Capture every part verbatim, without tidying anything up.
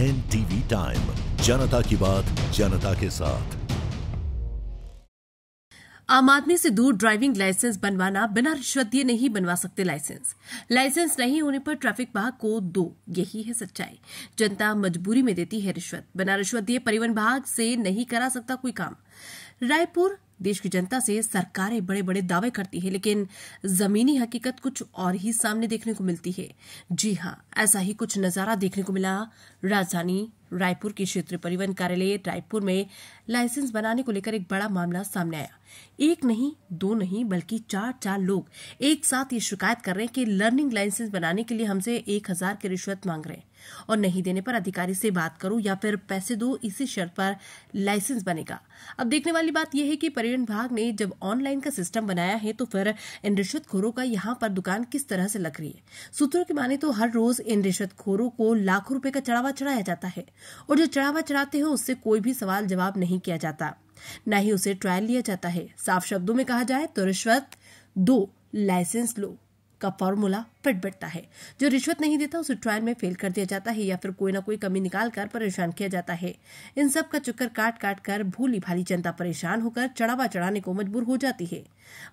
NTV time, जनता की बात जनता के साथ। आम आदमी से दूर ड्राइविंग लाइसेंस बनवाना, बिना रिश्वत दिए नहीं बनवा सकते लाइसेंस। लाइसेंस नहीं होने पर ट्रैफिक विभाग को दो, यही है सच्चाई। जनता मजबूरी में देती है रिश्वत, बिना रिश्वत दिए परिवहन विभाग से नहीं करा सकता कोई काम। रायपुर देश की जनता से सरकारें बड़े बड़े दावे करती है, लेकिन जमीनी हकीकत कुछ और ही सामने देखने को मिलती है। जी हां, ऐसा ही कुछ नजारा देखने को मिला राजधानी रायपुर के क्षेत्रीय परिवहन कार्यालय रायपुर में। लाइसेंस बनाने को लेकर एक बड़ा मामला सामने आया। एक नहीं, दो नहीं, बल्कि चार चार लोग एक साथ ये शिकायत कर रहे हैं कि लर्निंग लाइसेंस बनाने के लिए हमसे एक हजार की रिश्वत मांग रहे हैं, और नहीं देने पर अधिकारी से बात करो या फिर पैसे दो, इसी शर्त पर लाइसेंस बनेगा। अब देखने वाली बात यह है कि परिवहन विभाग ने जब ऑनलाइन का सिस्टम बनाया है तो फिर इन रिश्वतखोरों का यहां पर दुकान किस तरह से लग रही है। सूत्रों की माने तो हर रोज इन रिश्वतखोरों को लाखों रुपए का चढ़ावा चढ़ाया जाता है, और जो चढ़ावा चढ़ाते हैं उससे कोई भी सवाल जवाब नहीं किया जाता, न ही उसे ट्रायल लिया जाता है। साफ शब्दों में कहा जाए तो रिश्वत दो लाइसेंस लो का फॉर्मूला फिट बैठता है। जो रिश्वत नहीं देता उसे ट्रायल में फेल कर दिया जाता है या फिर कोई ना कोई कमी निकाल कर परेशान किया जाता है। इन सब का चक्कर काट काट कर भूली भाली जनता परेशान होकर चढ़ावा चढ़ाने को मजबूर हो जाती है।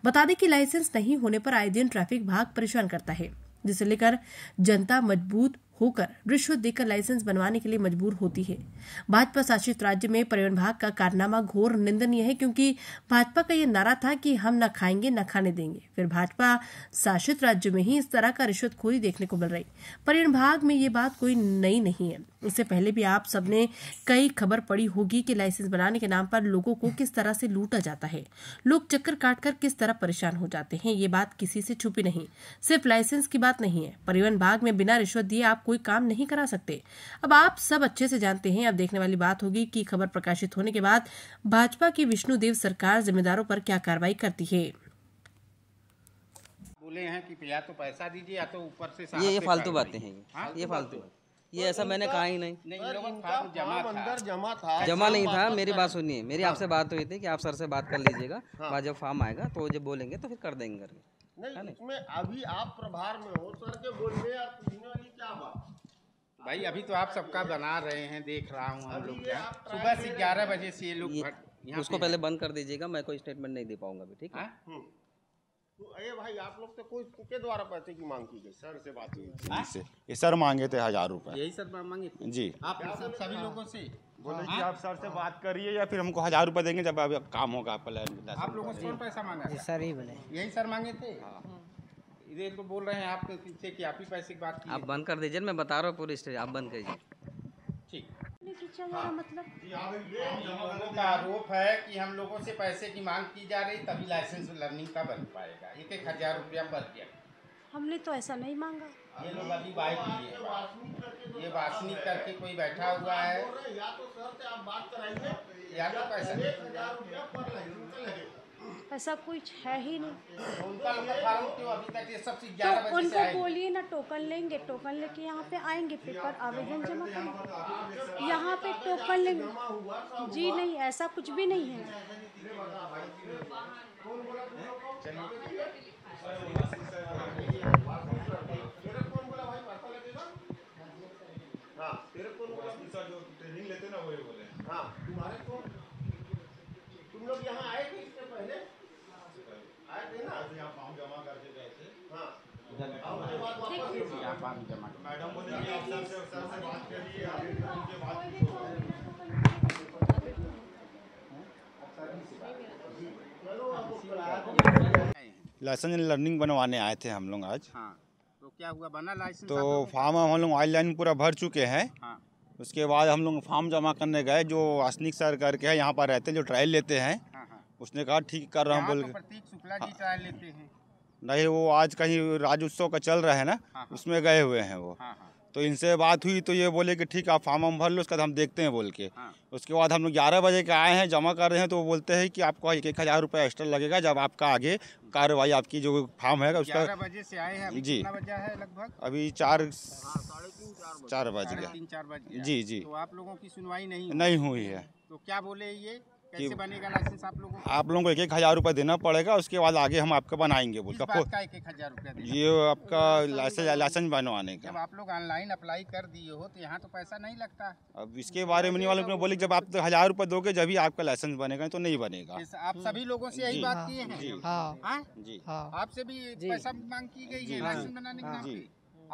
बता दें कि लाइसेंस नहीं होने पर आए दिन ट्रैफिक विभाग परेशान करता है, जिसे लेकर जनता मजबूत होकर रिश्वत देकर लाइसेंस बनवाने के लिए मजबूर होती है। भाजपा शासित राज्य में परिवहन विभाग का कारनामा घोर निंदनीय है, क्योंकि भाजपा का यह नारा था कि हम न खाएंगे न खाने देंगे, फिर भाजपा शासित राज्य में ही इस तरह का रिश्वतखोरी देखने को मिल रही। परिवहन विभाग में ये बात कोई नई नहीं है। इससे पहले भी आप सबने कई खबर पड़ी होगी कि लाइसेंस बनाने के नाम पर लोगों को किस तरह से लूटा जाता है, लोग चक्कर काटकर किस तरह परेशान हो जाते हैं। ये बात किसी से छुपी नहीं, सिर्फ लाइसेंस की बात नहीं है। परिवहन विभाग में बिना रिश्वत दिए आप कोई काम नहीं करा सकते, अब आप सब अच्छे से जानते हैं। अब देखने वाली बात होगी कि खबर प्रकाशित होने के बाद भाजपा की विष्णुदेव सरकार जिम्मेदारों पर क्या कार्रवाई करती है। बोले हैं कि या तो पैसा दीजिए या तो ऊपर से साहब, ये फालतू बातें हैं, ये फालतू, ये ऐसा मैंने कहा ही नहीं। जमा था, जमा नहीं था। मेरी बात सुनिए, मेरी आपसे बात हुई थी कि आप सर से बात कर लीजिएगा, जब फॉर्म आएगा तो जब बोलेंगे तो फिर कर देंगे। नहीं, इसमें अभी आप प्रभार में हो, सर के बोलने या पूछने वाली क्या बात भाई। अभी तो आप सबका बना रहे हैं, देख रहा हूँ हम लोग सुबह से ग्यारह बजे से ये लोग। उसको पहले बंद कर दीजिएगा, मैं कोई स्टेटमेंट नहीं दे पाऊंगा अभी, ठीक है। तो अरे भाई आप लोग तो कोई के द्वारा पैसे की मांग की गई, सर से बात हुई, ये सर मांगे थे हजार रुपए, यही सर मांगे जी। आप सभी लोगों से बोले कि आप सर से बात करिए या फिर हमको हजार रुपए देंगे जब अभी काम होगा। आप लोगों से कौन पैसा मांगा? सर ही बोले, यही सर मांगे थे। इधर तो बोल रहे हैं आपके पीछे कि आप ही पैसे की बात की। आप बंद कर दीजिए, मैं बता रहा हूँ पूरी स्टेज, आप बंद करिए, ठीक। मतलब का आरोप है कि हम लोगों से पैसे की मांग की जा रही तभी लाइसेंस लर्निंग का बन पाएगा। एक एक हजार रुपया बढ़ गया, हमने तो ऐसा नहीं मांगा। ये लोग अभी बाइक किए, ये वासनिक करके कोई बैठा हुआ है, या तो सर से आप बात कराइए या तो पैसा पैसा कुछ है ही नहीं। उनका क्यों अभी तक ये सब चीज ग्यारह बजे से उनको बोलिए ना, टोकन लेंगे, टोकन लेके यहाँ पे आएंगे, पेपर आवेदन जमा करेंगे, यहाँ पे टोकन लेंगे जी। नहीं, ऐसा कुछ भी नहीं है। तुम लोग यहाँ आए थे इससे पहले, आए थे ना, यहाँ फॉर्म जमा करके गए थे। हाँ, मैडम बोले कि आप सर से सर से बात करिए, उनके बात लाइसेंस लर्निंग बनवाने आए थे हम लोग आज। हाँ, तो क्या हुआ, बना लाइसेंस? तो फॉर्म हम लोग ऑनलाइन पूरा भर चुके हैं। हाँ, उसके बाद हम लोग फॉर्म जमा करने गए। जो आसनिक सर करके है यहाँ पर रहते हैं, जो ट्रायल लेते हैं। हाँ हाँ। उसने कहा ठीक कर रहा हूँ बोल के। प्रतीक शुक्ला जी ट्रायल लेते हैं? नहीं, वो आज कहीं राज उत्सव का चल रहा है ना। हाँ हाँ। उसमें गए हुए हैं वो। हाँ हाँ। तो इनसे बात हुई तो ये बोले कि ठीक आप फॉर्म हम भर लो, उसका हम देखते हैं बोल के। हाँ। उसके बाद हम लोग ग्यारह बजे के आए हैं, जमा कर रहे हैं, तो वो बोलते हैं कि आपको एक एक हज़ार रुपया एक्स्ट्रा लगेगा जब आपका आगे कार्रवाई आपकी जो फॉर्म है उसका। ग्यारह बजे से आए हैं जी, लगभग अभी चार चार बज गया जी जी। तो आप लोगों की सुनवाई नहीं नहीं हुई है, तो क्या बोले ये? कैसे बनेगा लाइसेंस आप लोगों को? आप लोगों को एक एक हज़ार रुपये देना पड़ेगा, उसके बाद आगे हम आपका बनाएंगे बोल का एक एक हज़ार रुपया ये आपका लाइसेंस लाइसेंस बनवाने का। जब आप लोग ऑनलाइन अप्लाई कर दिए हो तो यहाँ तो पैसा नहीं लगता। अब इसके बारे में नहीं वाले बोले जब आप हज़ार रुपये दोगे जब भी आपका लाइसेंस बनेगा, तो नहीं बनेगा। आप सभी लोगों से यही बात की है, आपसे भी पैसा मांग की गई है लाइसेंस बनाने की,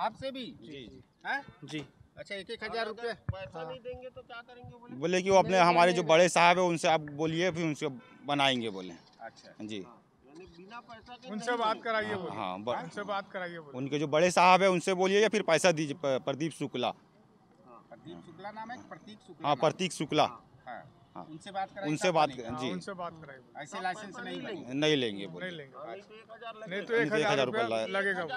आपसे भी जी? अच्छा एक एक हजार रुपये पैसा नहीं देंगे तो क्या करेंगे बोले? बोले कि वो अपने हमारे जो बड़े साहब है उनसे आप बोलिए फिर उनसे बनाएंगे बोले। अच्छा जी बिना पैसा के उनसे बात कराइए बोले। हाँ उनसे बात कराइए बोले, उनके जो बड़े साहब है उनसे बोलिए या फिर पैसा दीजिए। प्रदीप शुक्ला, प्रदीप शुक्ला नाम है, प्रतीक शुक्ला। हाँ प्रतीक शुक्ला, उनसे बात कराइए, उनसे बात जी उनसे बात कराइए। ऐसे लाइसेंस नहीं नहीं लेंगे बोले, नहीं तो एक हज़ार रुपया लगेगा।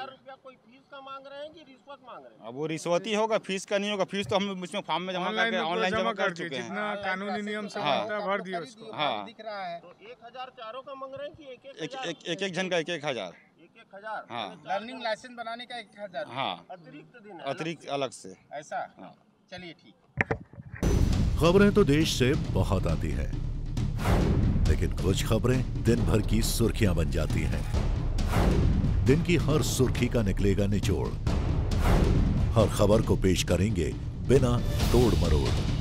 मांग रहे हैं कि रिश्वत मांग रहे हैं? अब वो रिश्वत ही होगा, फीस का नहीं होगा। फीस तो हम इसमें फॉर्म में जमा करके ऑनलाइन जमा कर चुके हैं, जितना कानूनी नियम से बनता है भर दिया उसको। हां दिख रहा है। तो एक हजार चारों का मांग रहे हैं कि एक एक हजार? एक एक जन का एक एक हजार, एक एक हजार। हां लर्निंग लाइसेंस बनाने का एक हजार। हां अतिरिक्त देना, अतिरिक्त अलग से ऐसा। हां चलिए ठीक। खबरें तो देश से बहुत आती है, लेकिन कुछ खबरें दिन भर की सुर्खियां बन जाती हैं। दिन की हर सुर्खी का निकलेगा निचोड़, हर खबर को पेश करेंगे बिना तोड़ मरोड़।